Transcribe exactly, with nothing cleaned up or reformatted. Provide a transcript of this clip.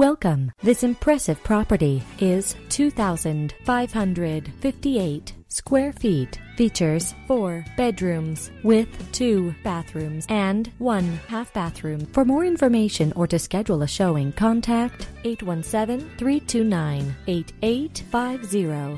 Welcome. This impressive property is two thousand five hundred fifty-eight square feet. Features four bedrooms with two bathrooms and one half bathroom. For more information or to schedule a showing, contact eight one seven, three two nine, eight eight five zero.